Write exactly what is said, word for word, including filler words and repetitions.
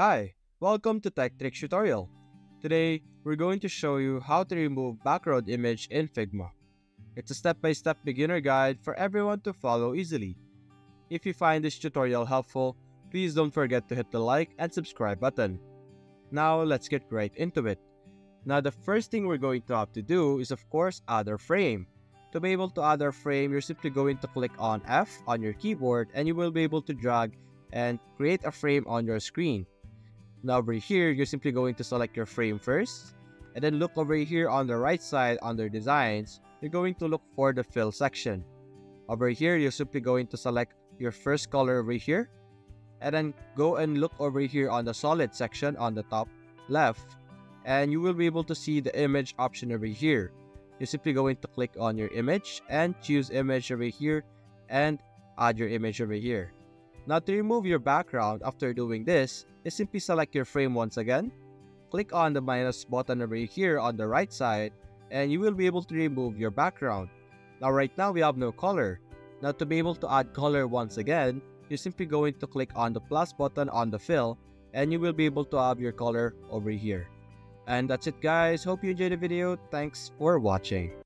Hi, welcome to Tech Tricks Tutorial. Today, we're going to show you how to remove background image in Figma. It's a step-by-step beginner guide for everyone to follow easily. If you find this tutorial helpful, please don't forget to hit the like and subscribe button. Now, let's get right into it. Now, the first thing we're going to have to do is, of course, add our frame. To be able to add our frame, you're simply going to click on F on your keyboard and you will be able to drag and create a frame on your screen. Now over here, you're simply going to select your frame first, and then look over here on the right side under Designs, you're going to look for the Fill section. Over here, you're simply going to select your first color over here, and then go and look over here on the Solid section on the top left, and you will be able to see the Image option over here. You're simply going to click on your image and choose Image over here and add your image over here. Now to remove your background after doing this, is simply select your frame once again, click on the minus button over here on the right side, and you will be able to remove your background. Now right now we have no color. Now to be able to add color once again, you're simply going to click on the plus button on the fill, and you will be able to have your color over here. And that's it guys, hope you enjoyed the video, thanks for watching.